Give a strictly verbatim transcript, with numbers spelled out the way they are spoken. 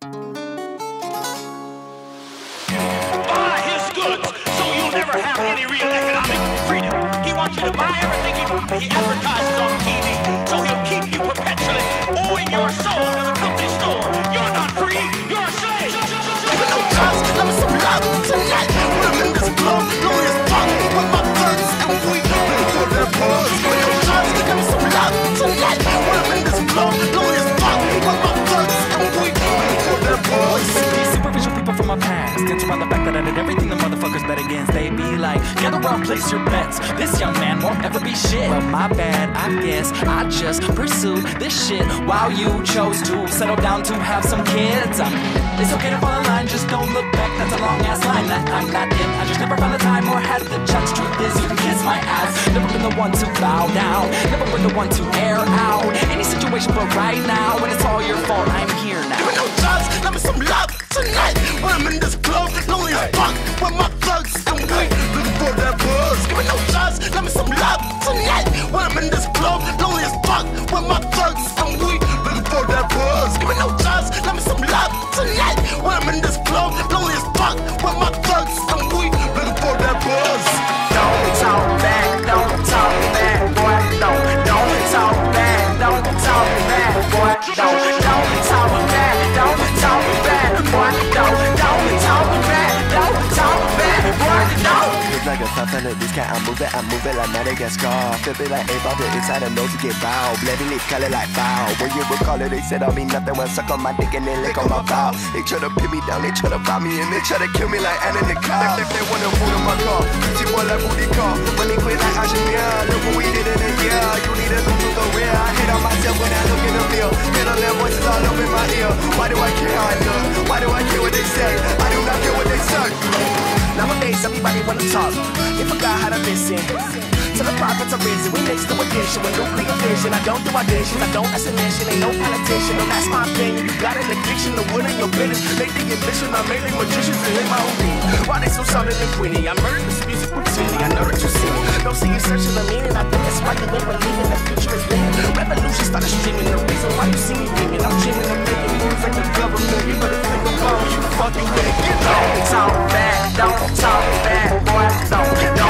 Buy his goods so you'll never have any real economic freedom. He wants you to buy everything he, he advertises on T V, so he'll keep you perpetually owing your soul to the company store. You're not free, you're a slave. Open up jobs, let me supply them tonight. Put them in this club, doing this talk with my curtains and we ready for their buzz. Open up jobs, let me supply them tonight. Put them in this club, doing this talk with my curtains and we ready for their buzz. From my past, it's around the fact that I did everything the motherfuckers bet against. They be like, gather around, place your bets. This young man won't ever be shit. Well, my bad, I guess I just pursued this shit while you chose to settle down to have some kids. Um, it's okay to fall in line, just don't look back. That's a long ass line that I'm not in. I just never found the time or had the chance. Truth is, you can kiss my ass. Never been the one to bow down, never been the one to air out any situation, but right now, when it's all your fault, I'm here now. Give me no jobs, let me some love tonight. When I'm in this club, lonely as fuck, with my thugs and we looking for that buzz. Give me no shots, let me some love tonight. When I'm in this club, lonely as fuck, with my thugs and we looking for that buzz. Give me no shots, let me some love tonight. When I'm in this club, lonely as fuck, with my thugs and we looking for that buzz. Don't talk back, don't talk back, boy. Don't, don't talk back, don't talk back, boy. Don't, don't talk back, don't talk back, boy. Don't. Like a tough fella, this cat, I move it, I move it like Madagascar. Flip it like a bottle inside a nose to get foul. Blabby lip, call it like foul. When you recall it, they said I'll be nothing when suck on my dick and then lick on my bow. They try to pin me down, they try to buy me and they try to kill me like Anna in the cloud. They, they, they wanna fool in my car, pretty boy like booty car. When they quit like Ashimia, look what we did in a year. You need a look to the rear, I hate on myself when I look in the mirror. Get on their voices all up in my ear. Why do I care how I look? Why do I care what they say? I do not care what they suck. Nowadays, everybody wanna talk. They forgot how to listen. Till the profits are risen, we mix the addiction with nuclear fission. I don't do auditions, I don't estimation. Ain't no politician, no, that's my opinion. You got an addiction to winning your business. They think ambition, I'm mainly magicians and in my own thing. Why they so solid and queenie? I murder this music routinely, I know that you see me. Don't see you searching the meaning, I think that's why you ain't believing the future is living. Revolution started streaming, the reason why you see me dreaming. I'm dreaming, I'm thinking, you think the government, you better think about you fucking with it. Don't talk back, don't talk back, boy, don't, don't.